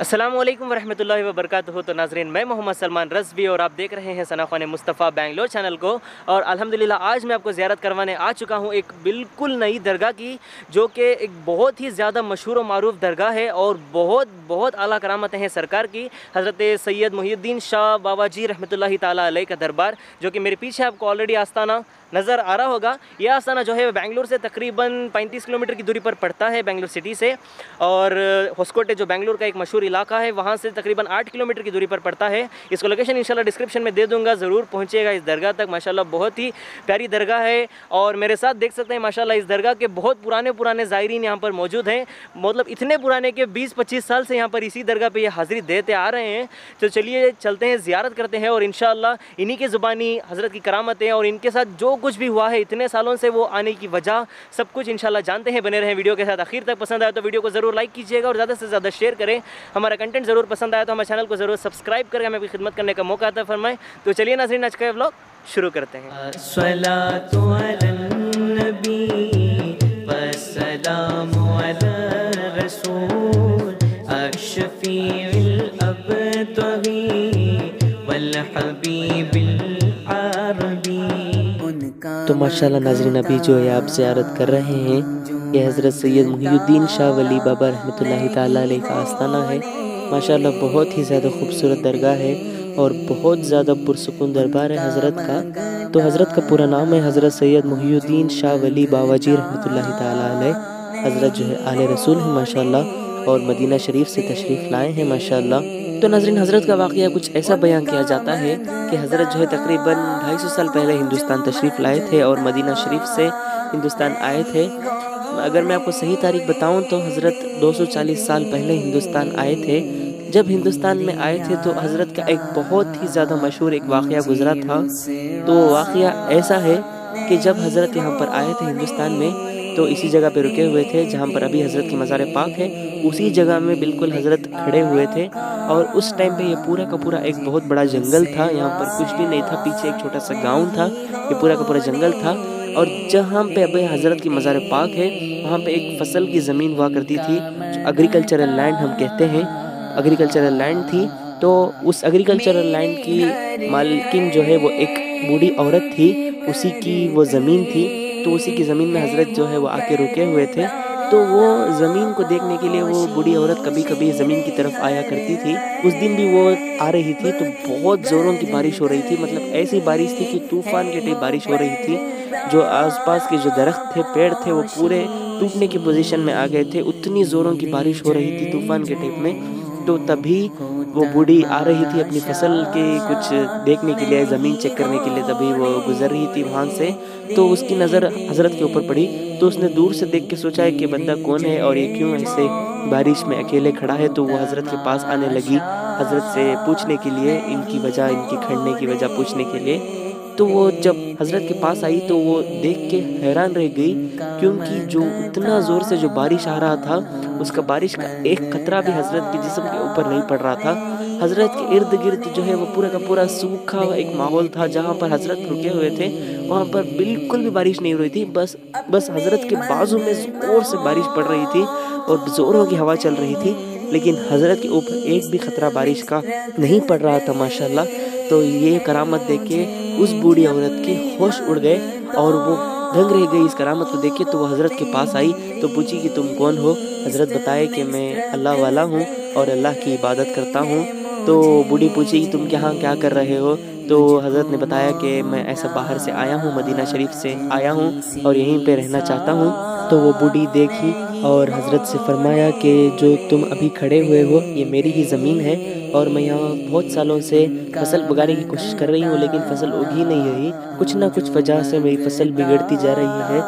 अस्सलामुअलैकुम वरहमतुल्लाहि वबरकातुहू। तो नाज़रीन, मैं मोहम्मद सलमान रस्बी और आप देख रहे हैं सनाखाने मुस्तफ़ा बैंगलोर चैनल को। और अल्हम्दुलिल्लाह आज मैं आपको ज़ियारत करवाने आ चुका हूँ एक बिल्कुल नई दरगाह की, जो कि एक बहुत ही ज़्यादा मशहूर और मारूफ़ दरगाह है और बहुत बहुत आला करामतें हैं सरकार की, हज़रत सैयद मोहिउद्दीन शाह बावाजी रहमतुल्लाह ताला अलैह का दरबार, जो कि मेरे पीछे आपको ऑलरेडी आस्ताना नज़र आ रहा होगा। यह आस्ताना जो है बेंगलुरु से तकरीबन 35 किलोमीटर की दूरी पर पड़ता है, बेंगलुरु सिटी से। और होस्कोटे जो बेंगलुरु का एक मशहूर इलाका है, वहाँ से तकरीबन 8 किलोमीटर की दूरी पर पड़ता है। इसको लोकेशन इंशाल्लाह डिस्क्रिप्शन में दे दूंगा, ज़रूर पहुँचेगा इस दरगाह तक। माशाल्लाह बहुत ही प्यारी दरगाह है और मेरे साथ देख सकते हैं माशाल्लाह इस दरगाह के बहुत पुराने ज़ायरीन यहाँ पर मौजूद हैं, मतलब इतने पुराने के 20-25 साल से यहाँ पर इसी दरगाह पर ये हाज़िरी देते आ रहे हैं। तो चलिए चलते हैं, ज़ियारत करते हैं और इंशाल्लाह इन्हीं की ज़ुबानी हज़रत की करामतें और इनके साथ जो कुछ भी हुआ है इतने सालों से, वो आने की वजह, सब कुछ इंशाल्लाह जानते हैं। बने रहें वीडियो के साथ आखिर तक। पसंद आए तो वीडियो को ज़रूर लाइक कीजिएगा और ज़्यादा से ज़्यादा शेयर करें। हमारा कंटेंट ज़रूर पसंद आया तो हमारे चैनल को ज़रूर सब्सक्राइब करके हमें खिदमत करने का मौका आता फरमाएँ। तो चलिए नाज़रीन, आज का व्लॉग शुरू करते हैं। तो माशाल्लाह नाज़रीन, अभी जो है आप ज़ियारत कर रहे हैं, ये हज़रत सैयद मोहिउद्दीन शाह वली बाबा रहमतुल्लाहि ताला अलैह का आस्थाना है। माशाल्लाह बहुत ही ज़्यादा खूबसूरत दरगाह है और बहुत ज़्यादा पुरसुकून दरबार है हज़रत का। तो हज़रत का पूरा नाम है हज़रत सैयद मोहिउद्दीन शाह वली बावाजी रहमतुल्लाहि ताला अलैह। हज़रत जो है आले रसूल है माशाल्लाह और मदीना शरीफ से तशरीफ़ लाए हैं माशाल्लाह। तो नाज़रीन, हज़रत का वाक़या कुछ ऐसा बयान किया जाता है कि हज़रत जो है तकरीबन 250 साल पहले हिंदुस्तान तशरीफ़ लाए थे और मदीना शरीफ से हिंदुस्तान आए थे। अगर मैं आपको सही तारीख बताऊं तो हज़रत 240 साल पहले हिंदुस्तान आए थे। जब हिंदुस्तान में आए थे तो हज़रत का एक बहुत ही ज़्यादा मशहूर एक वाक़या गुजरा था। तो वाक़या ऐसा है कि जब हज़रत यहाँ पर आए थे हिंदुस्तान में, तो इसी जगह पर रुके हुए थे जहाँ पर अभी हज़रत की मज़ार पाक है, उसी जगह में बिल्कुल हज़रत खड़े हुए थे। और उस टाइम पे ये पूरा का पूरा एक बहुत बड़ा जंगल था, यहाँ पर कुछ भी नहीं था, पीछे एक छोटा सा गांव था, ये पूरा का पूरा जंगल था। और जहाँ पे अभी हज़रत की मज़ार पाक है, वहाँ पे एक फ़सल की ज़मीन हुआ करती थी, जो एग्रीकल्चरल लैंड हम कहते हैं, एग्रीकल्चरल लैंड थी। तो उस एग्रीकल्चरल लैंड की मालकिन जो है वो एक बूढ़ी औरत थी, उसी की वो ज़मीन थी। तो उसी की ज़मीन में हज़रत जो है वो आके रुके हुए थे। तो वो ज़मीन को देखने के लिए वो बूढ़ी औरत कभी कभी ज़मीन की तरफ आया करती थी। उस दिन भी वो आ रही थी, तो बहुत ज़ोरों की बारिश हो रही थी, मतलब ऐसी बारिश थी कि तूफ़ान के टाइप बारिश हो रही थी। जो आसपास के जो दरख्त थे, पेड़ थे, वो पूरे टूटने की पोजीशन में आ गए थे, उतनी ज़ोरों की बारिश हो रही थी तूफ़ान के टाइप में। तो तभी वो बूढ़ी आ रही थी अपनी फसल के कुछ देखने के लिए, ज़मीन चेक करने के लिए, तभी वो गुजर रही थी वहाँ से। तो उसकी नज़र हज़रत के ऊपर पड़ी, तो उसने दूर से देख के सोचा है कि बंदा कौन है और ये क्यों ऐसे बारिश में अकेले खड़ा है। तो वो हज़रत के पास आने लगी, हज़रत से पूछने के लिए, इनकी वजह, इनकी खड़ने की वजह पूछने के लिए। तो वो जब हज़रत के पास आई तो वो देख के हैरान रह गई, क्योंकि जो इतना ज़ोर से जो बारिश आ रहा था, उसका बारिश का एक कतरा भी हज़रत के जिस्म के ऊपर नहीं पड़ रहा था। हज़रत के इर्द गिर्द जो है वो पूरा का पूरा सूखा एक माहौल था। जहाँ पर हज़रत रुके हुए थे वहाँ पर बिल्कुल भी बारिश नहीं हो रही थी, बस हज़रत के बाजू में ज़ोर से बारिश पड़ रही थी और ज़ोरों की हवा चल रही थी, लेकिन हज़रत के ऊपर एक भी ख़तरा बारिश का नहीं पड़ रहा था माशाल्लाह। तो ये करामत देख के उस बूढ़ी औरत के होश उड़ गए और वो दंग रह गई इस करामत को देख के। तो वो हज़रत के पास आई तो पूछी कि तुम कौन हो। हज़रत बताए कि मैं अल्लाह वाला हूँ और अल्लाह की इबादत करता हूँ। तो बूढ़ी पूछी तुम यहाँ क्या कर रहे हो। तो हज़रत ने बताया कि मैं ऐसा बाहर से आया हूँ, मदीना शरीफ से आया हूँ और यहीं पे रहना चाहता हूँ। तो वो बूढ़ी देखी और हज़रत से फरमाया कि जो तुम अभी खड़े हुए हो ये मेरी ही ज़मीन है और मैं यहाँ बहुत सालों से फसल उगाने की कोशिश कर रही हूँ, लेकिन फसल उग ही नहीं रही। कुछ ना कुछ वजह से मेरी फसल बिगड़ती जा रही है,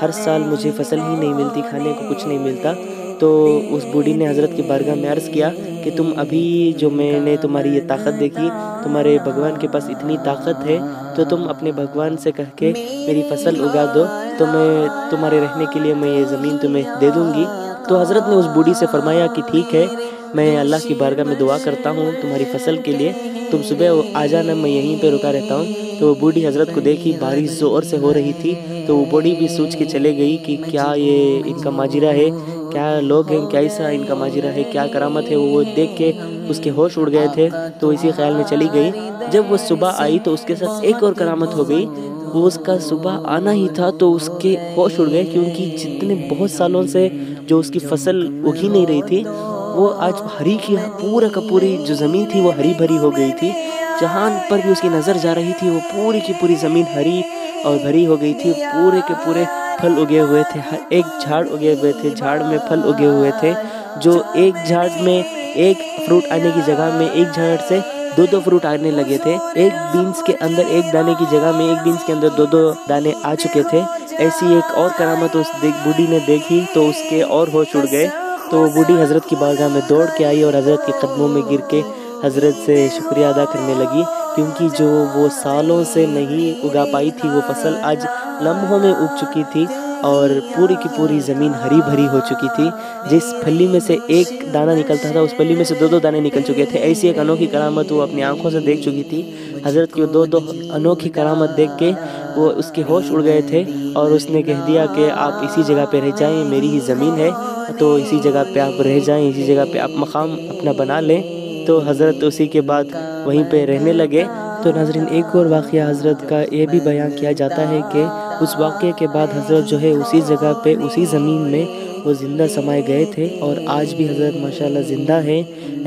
हर साल मुझे फसल ही नहीं मिलती, खाने को कुछ नहीं मिलता। तो उस बूढ़ी ने हज़रत की बारगाह में अर्ज़ किया कि तुम अभी जो मैंने तुम्हारी ये ताकत देखी, तुम्हारे भगवान के पास इतनी ताकत है, तो तुम अपने भगवान से कह के मेरी फसल उगा दो, तो मैं तुम्हारे रहने के लिए मैं ये ज़मीन तुम्हें दे दूँगी। तो हज़रत ने उस बूढ़ी से फरमाया कि ठीक है, मैं अल्लाह की बारगाह में दुआ करता हूँ तुम्हारी फसल के लिए, तुम सुबह आ जाना, मैं यहीं पे रुका रहता हूँ। तो बूढ़ी हज़रत को देखी बारिश ज़ोर से हो रही थी, तो वो बूढ़ी भी सोच के चले गई कि क्या ये इनका माजरा है क्या लोग हैं, कैसा इनका माजरा है, क्या करामत है, वो देख के उसके होश उड़ गए थे, तो इसी ख्याल में चली गई। जब वो सुबह आई तो उसके साथ एक और करामत हो गई। वो उसका सुबह आना ही था तो उसके होश उड़ गए, क्योंकि जितने बहुत सालों से जो उसकी फसल उगी नहीं रही थी वो आज हरी की पूरा का पूरी जो ज़मीन थी वो हरी भरी हो गई थी। जहाँ पर भी उसकी नज़र जा रही थी वो पूरी की पूरी ज़मीन हरी और भरी हो गई थी। पूरे के पूरे फल उगे हुए थे, हर एक झाड़ उगे हुए थे, झाड़ में फल उगे हुए थे। जो एक झाड़ में एक फ्रूट आने की जगह में एक झाड़ से दो दो फ्रूट आने लगे थे। एक बीन्स के अंदर एक दाने की जगह में एक बीन्स के अंदर दो दो दाने आ चुके थे। ऐसी एक और करामत उस बूढ़ी ने देखी तो उसके और होश उड़ गए। तो वो बूढ़ी हज़रत की बारगाह में दौड़ के आई और हज़रत के कदमों में गिर के हज़रत से शुक्रिया अदा करने लगी, क्योंकि जो वो सालों से नहीं उगा पाई थी वो फसल आज लम्हों में उग चुकी थी और पूरी की पूरी ज़मीन हरी भरी हो चुकी थी। जिस फली में से एक दाना निकलता था उस फली में से दो दो दाने निकल चुके थे। ऐसी एक अनोखी करामत वो अपनी आंखों से देख चुकी थी। हज़रत की दो दो अनोखी करामत देख के वो उसके होश उड़ गए थे और उसने कह दिया कि आप इसी जगह पे रह जाएं, मेरी ही ज़मीन है तो इसी जगह पे आप रह जाएं, इसी जगह पे आप मकाम अपना बना लें। तो हज़रत उसी के बाद वहीं पे रहने लगे। तो नाज़रीन एक और वाक़या हज़रत का ये भी बयां किया जाता है कि उस वाक़े के बाद हज़रत जो है उसी जगह पे उसी ज़मीन में वो ज़िंदा समाए गए थे और आज भी हज़रत माशाल्लाह ज़िंदा है।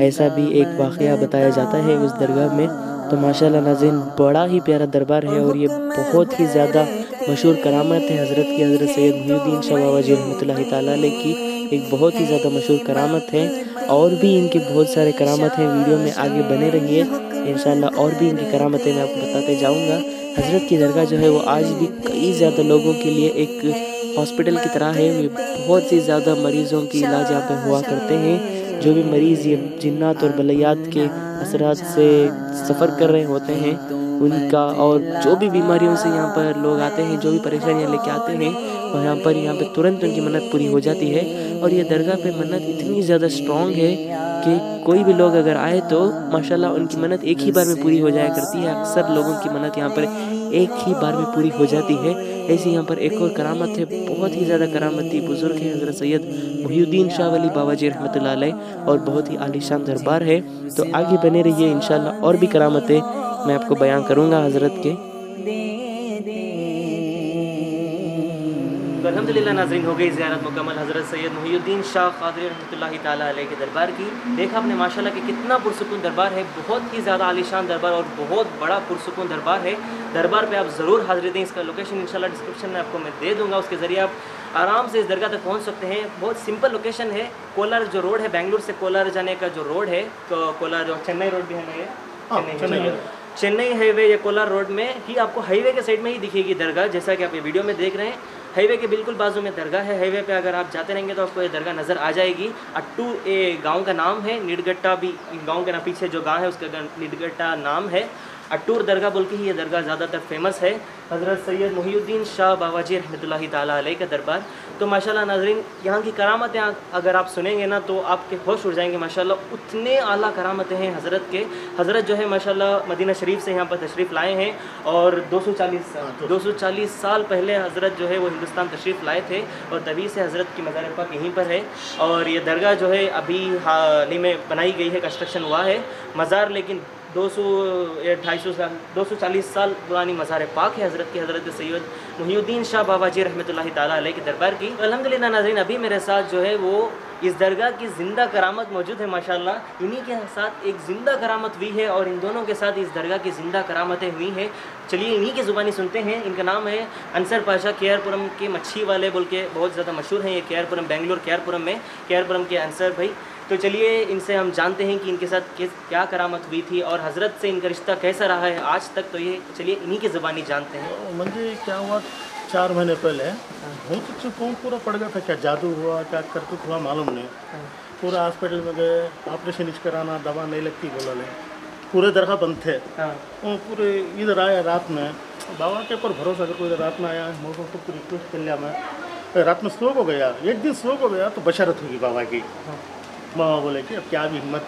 ऐसा भी एक वाक़या बताया जाता है उस दरगाह में। तो माशाल्लाह नाज़रीन बड़ा ही प्यारा दरबार है और ये बहुत ही ज़्यादा मशहूर करामत है हज़रत की, हज़रत सैयद मोहिउद्दीन शाह बावाजी रहमतुल्लाहितालालैह की एक बहुत ही ज़्यादा मशहूर करामत है। और भी इनके बहुत सारे करामत हैं, वीडियो में आगे बने रहिए इंशाल्लाह। और भी इनकी करामतें मैं आपको बताते जाऊंगा। हज़रत की दरगाह जो है वो आज भी कई ज़्यादा लोगों के लिए एक हॉस्पिटल की तरह है। ये बहुत से ज़्यादा मरीज़ों की इलाज यहाँ पर हुआ करते हैं। जो भी मरीज़ ये जिन्नात और बलैयात के असरात से सफ़र कर रहे होते हैं उनका, और जो भी बीमारियों से यहाँ पर लोग आते हैं, जो भी परेशानियाँ लेके आते हैं और यहाँ पर तुरंत उनकी मन्नत पूरी हो जाती है। और ये दरगाह पे मन्नत इतनी ज़्यादा स्ट्रॉन्ग है कि कोई भी लोग अगर आए तो माशाल्लाह उनकी मन्नत एक ही बार में पूरी हो जाया करती है। अक्सर लोगों की मन्नत यहाँ पर एक ही बार में पूरी हो जाती है। ऐसी यहाँ पर एक और करामत है, बहुत ही ज़्यादा करामती बुज़ुर्ग है हज़रत सैयद मोहिउद्दीन शाह वली बावाजी रहमतुल्लाह, और बहुत ही आलीशान दरबार है। तो आगे बने रहिए इंशाल्लाह, और भी करामतें मैं आपको बयान करूंगा हज़रत के। तो अल्हम्दुलिल्लाह नाज़रीन हो गई ज़ियारत मुकम्मल हज़रत सैयद मोहिउद्दीन शाह क़ादरी रहमतुल्लाहि ताला अलैह के दरबार की। देखा आपने माशाल्लाह कि कितना पुरसुकून दरबार है, बहुत ही ज़्यादा आलीशान दरबार और बहुत बड़ा पुरसुकून दरबार है। दरबार पे आप ज़रूर हाज़िर दें। इसका लोकेशन इंशाल्लाह डिस्क्रिप्शन में आपको मैं दे दूँगा, उसके ज़रिए आप आराम से इस दरगाह तक पहुंच सकते हैं। बहुत सिंपल लोकेशन है, कोलार जो रोड है, बेंगलुरु से कोलार जाने का जो रोड है, कोलार जो चेन्नई रोड भी है, चेन्नई हाईवे या कोलार रोड में ही आपको हाईवे के साइड में ही दिखेगी दरगाह। जैसा कि आप ये वीडियो में देख रहे हैं, हाईवे के बिल्कुल बाजू में दरगाह है। हाईवे पे अगर आप जाते रहेंगे तो आपको ये दरगाह नज़र आ जाएगी। अट्टू ये गांव का नाम है, निडगट्टा भी गांव का नाम, पीछे जो गांव है उसका निडगट्टा नाम है। अट्टूर दरगाह बोल के ही ये दरगाह ज़्यादातर फेमस है। हज़रत सैयद मोहिउद्दीन शाह बावाजी रहमतुल्लाहि ताला अलैह का दरबार। तो माशाल्लाह नाज़रीन यहाँ की करामतें अगर आप सुनेंगे ना तो आपके होश उड़ जाएंगे। माशाल्लाह उतने आला करामतें हैं हज़रत के। हज़रत जो है माशाल्लाह मदीना शरीफ से यहाँ पर तशरीफ़ लाए हैं और 240 साल पहले हज़रत जो है वो हिंदुस्तान तशरीफ़ लाए थे और तभी से हज़रत की मज़ार पाक यहीं पर है। और ये दरगाह जो है अभी हाल ही में बनाई गई है, कंस्ट्रक्शन हुआ है। मज़ार लेकिन 240 साल पुरानी मज़ार पाक है हज़रत की, हज़रत सैयद मोहिउद्दीन शाह बावाजी रहमतुल्लाहि ताला अलैह के दरबार की। अल्हम्दुलिल्लाह नाज़रीन अभी मेरे साथ जो है वो इस दरगाह की ज़िंदा करामत मौजूद है माशाल्लाह। इन्हीं के साथ एक ज़िंदा करामत हुई है और इन दोनों के साथ इस दरगाह की ज़िंदा करामतें हुई हैं। चलिए इन्हीं की ज़ुबानी सुनते हैं। इनका नाम है अंसर पाशा, कैरपुरम के मच्छी वाले बोल के बहुत ज़्यादा मशहूर हैं ये। कैरपुरम, बेंगलोर कैरपुरम में, कैरपुरम के अंसर भाई। तो चलिए इनसे हम जानते हैं कि इनके साथ क्या करामत हुई थी और हज़रत से इनका रिश्ता कैसा रहा है आज तक। तो ये चलिए इन्हीं की ज़ुबानी जानते हैं। मुझे क्या हुआ 4 महीने पहले, भूत कौन पूरा पड़ गया था, क्या जादू हुआ क्या करतूत हुआ मालूम नहीं। पूरा हॉस्पिटल में गए, ऑपरेशन कराना, दवा नहीं लगती बोला ले, पूरे दरगाह बंद थे। वो पूरे इधर आया रात में, बाबा के ऊपर भरोसा अगर कोई रात में आया मोहब्बत को सबको रिक्वेस्ट कर लिया। मैं रात में स्लोक हो गया, एक दिन स्लोक हो गया तो बशारत होगी बाबा की। बाबा बोले कि अब क्या भी हिम्मत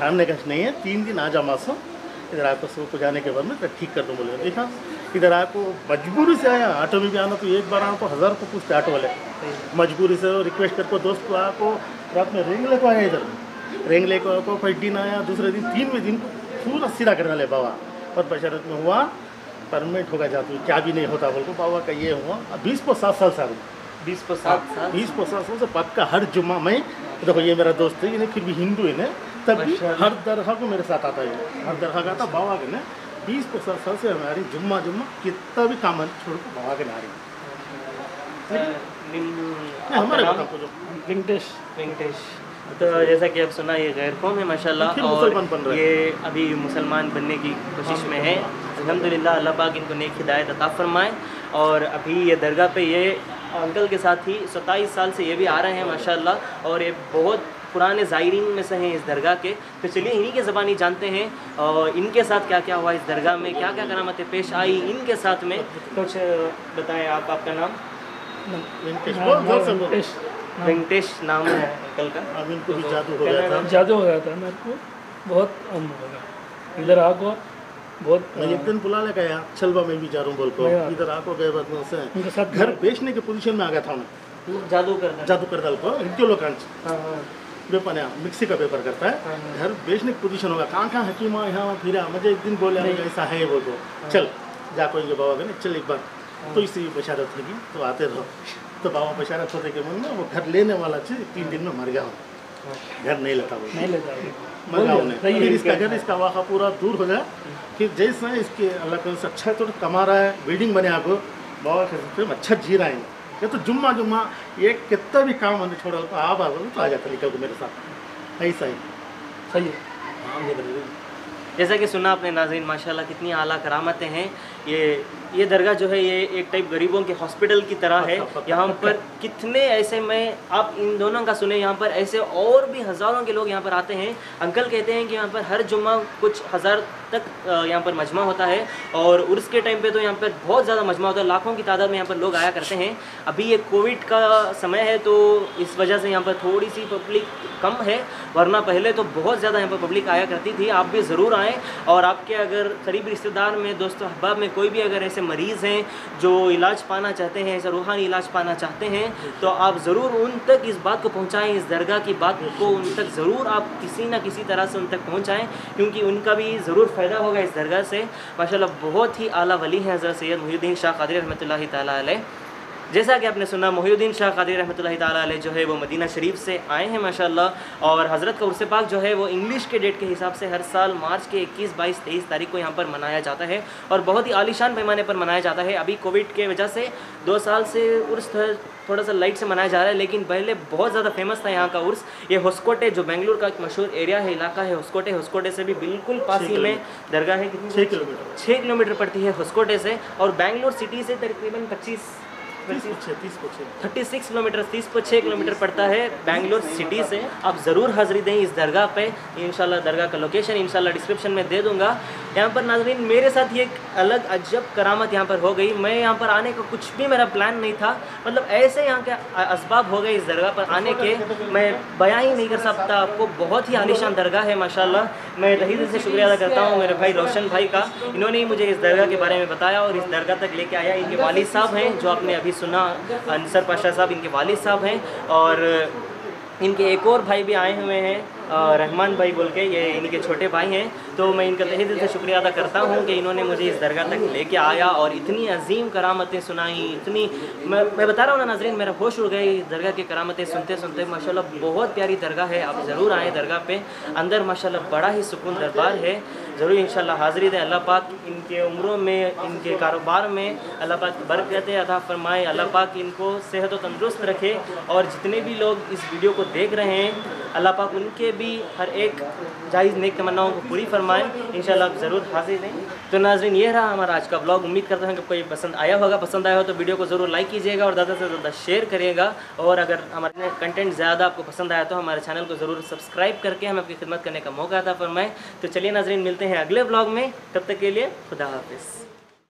हारने का नहीं है, 3 दिन आ जा मासूम, इधर आपको सुबह को जाने के बाद में ठीक कर दूँ बोले। देखा इधर आपको मजबूरी से आया, ऑटो में भी आना तो एक बार आना तो 1000 को पूछते ऑटो वाले, मजबूरी से रिक्वेस्ट करके दोस्त को आपको रात में रेंग ले को आया, इधर रेंग ले को आपको फर्स्ट दिन आया, दूसरे दिन तीनवें दिन पूरा सीधा करना ले बाबा। और बशरत में हुआ परमिट होगा जाती क्या भी नहीं होता बोल को बाबा का ये हुआ। अब 20 को 7 साल साल 20 को 7 साल 20 को 7 साल से बाप का हर जुम्मा में देखो ये मेरा दोस्त है, इन्हें फिर भी हिंदू है ना, तब भी हर दरगाह को मेरे साथ आता है, हर दरगाह आता बाबा के ना 20 को 7 साल से हमारी जुम्मा जुम्मा कितना भी काम छोड़ को बाबा के ना रही। तो जैसा कि आप सुना ये गैर कौम है माशाल्लाह और ये अभी मुसलमान बनने की कोशिश में है। अल्हम्दुलिल्लाह अल्लाह पाक इनको नेक हिदायत अता फरमाए। और अभी ये दरगाह पे ये अंकल के साथ ही 27 साल से ये भी आ रहे हैं माशाल्लाह और ये बहुत पुराने ज़ायरीन में से हैं इस दरगाह के। तो चलिए इन्हीं के ज़बानी जानते हैं और इनके साथ क्या क्या हुआ इस दरगाह में, क्या क्या करामतें पेश आई इनके साथ में। कुछ बताएँ आप, आपका नाम? वेंकटेश नाम है अंकल का। अब इनको भी जादू हो गया था मेरे को, बहुत अम हो गया। इधर आको बहुत मैं एक दिन बुला ले गया छलवा में भी जा रहा हूँ बोल को, इधर आको गए बाद में उनसे घर बेचने के पोजीशन में आ गया था मैं। जादू कर डाल को इनके लोग बेपन है, मिक्सी का पेपर करता है, घर बेचने की पोजीशन होगा। कहाँ हकीमा यहाँ फिरा, मुझे एक दिन बोले ऐसा है बोल को, चल जा कोई बाबा के चल एक बार, तो इसी बशारत होगी तो आते रहो। तो बाबा बशारत होते के मन में वो घर लेने वाला चीज 3 दिन में मर गया हूँ, घर नहीं लेता वो मर गया उन्हें। फिर इसका घर इसका वाक़ा पूरा दूर हो गया। फिर जैसा इसके अल्लाह के से अच्छा तो कमा रहा है, बिल्डिंग बने आपको बाबा के सकते अच्छा जी रहे हैं। ये तो जुम्मा ये कितना भी काम हमने छोड़ा हो तो आप आ बोलो तो आ जाता निकल को मेरे साथ, ऐसा ही सही है। जैसा कि सुना आपने नाज़रीन माशाल्लाह कितनी आला करामतें हैं। ये दरगाह जो है ये एक टाइप गरीबों के हॉस्पिटल की तरह है। यहाँ पर कितने ऐसे में आप इन दोनों का सुने, यहाँ पर ऐसे और भी हज़ारों के लोग यहाँ पर आते हैं। अंकल कहते हैं कि यहाँ पर हर जुम्मा कुछ 1000 तक यहाँ पर मजमा होता है और उर्स के टाइम पे तो यहाँ पर बहुत ज़्यादा मजमा होता है, लाखों की तादाद में यहाँ पर लोग आया करते हैं। अभी ये कोविड का समय है तो इस वजह से यहाँ पर थोड़ी सी पब्लिक कम है, वरना पहले तो बहुत ज़्यादा यहाँ पर पब्लिक आया करती थी। आप भी ज़रूर आएँ और आपके अगर करीबी रिश्तेदार में दोस्तों अहबाब में कोई भी अगर ऐसे मरीज़ हैं जो इलाज पाना चाहते हैं, ऐसा रूहानी इलाज पाना चाहते हैं, तो आप ज़रूर उन तक इस बात को पहुंचाएं, इस दरगाह की बात को उन तक ज़रूर आप किसी ना किसी तरह से उन तक पहुंचाएं, क्योंकि उनका भी ज़रूर फ़ायदा होगा इस दरगाह से। माशाल्लाह बहुत ही आला वली हैं हज़रत सैयद मोहिउद्दीन शाह क़दरी रहमतुल्लाहि ताला अलैह। जैसा कि आपने सुना मोहिउद्दीन शाह क़ादरी रहमतुल्लाहि ताला अलैह जो है वो मदीना शरीफ से आए हैं माशाल्लाह और हज़रत का उर्स पाक जो है वो इंग्लिश के डेट के हिसाब से हर साल मार्च के 21, 22, 23 तारीख को यहाँ पर मनाया जाता है और बहुत ही आलीशान पैमाने पर मनाया जाता है। अभी कोविड के वजह से 2 साल से उर्स थोड़ा सा लाइट से मनाया जा रहा है, लेकिन पहले बहुत ज़्यादा फेमस था यहाँ का उर्स। ये होस्कोटे जो बेंगलुरु का एक मशहूर एरिया है, इलाका है होस्कोटे, होस्कोटे से भी बिल्कुल पास ही में दरगाह है। कितनी 6 किलोमीटर पड़ती है होस्कोटे से और बेंगलुरु सिटी से तकरीबन 36 किलोमीटर पड़ता है बेंगलोर सिटी से। आप ज़रूर हाज़री दें इस दरगाह पे इंशाल्लाह। दरगाह का लोकेशन इंशाल्लाह डिस्क्रिप्शन में दे दूंगा। यहाँ पर नाज़रीन मेरे साथ ये एक अलग अजब करामत यहाँ पर हो गई। मैं यहाँ पर आने का कुछ भी मेरा प्लान नहीं था, मतलब ऐसे यहाँ के असबाब हो गए इस दरगाह पर आने के, मैं बयां ही नहीं कर सकता आपको। बहुत ही आलीशान दरगाह है माशाल्लाह। मैं तहे दिल से शुक्रिया अदा करता हूँ मेरे भाई रोशन भाई का, इन्होंने ही मुझे इस दरगाह के बारे में बताया और इस दरगाह तक लेके आया। इनके वालिद साहब हैं जो आपने अभी सुना, अंसर पाशा साहब इनके वालिद साहब हैं और इनके एक और भाई भी आए हुए हैं रहमान भाई बोल के, ये इनके छोटे भाई हैं। तो मैं इनका तहे दिल से शुक्रिया अदा करता हूँ कि इन्होंने मुझे इस दरगाह तक लेके आया और इतनी अजीम करामतें सुनाई, इतनी मैं बता रहा हूँ ना नाजरीन मेरा होश उड़ गई दरगाह की करामतें सुनते सुनते। माशाल्लाह बहुत प्यारी दरगाह है, आप ज़रूर आएँ दरगाह पे। अंदर माशाल्लाह बड़ा ही सुकून दरबार है, ज़रूर इंशाल्लाह हाज़री दें। अल्लाह पाक इनके उम्रों में, इनके कारोबार में अल्लाह पाक बरकतें अता फरमाए, अल्लाह पाक इनको सेहत व तंदुरुस्त रखे। और जितने भी लोग इस वीडियो को देख रहे हैं अल्लाह पाक उनके भी हर एक जायज़ नेक तमन्नाओं को पूरी फरमाएँ इंशाल्लाह। आप ज़रूर हाजिर दें। तो नाज़रीन ये रहा हमारा आज का ब्लॉग। उम्मीद करता हूँ कि आपको ये पसंद आया होगा। पसंद आया हो तो वीडियो को ज़रूर लाइक कीजिएगा और ज़्यादा से ज़्यादा शेयर करिएगा। और अगर हमारे कंटेंट ज़्यादा आपको पसंद आया तो हमारे चैनल को ज़रूर सब्सक्राइब करके हमें आपकी खिदमत करने का मौका अता फरमाएँ। तो चलिए नाज़रीन मिलते हैं अगले ब्लॉग में, तब तक के लिए खुदा हाफिज़।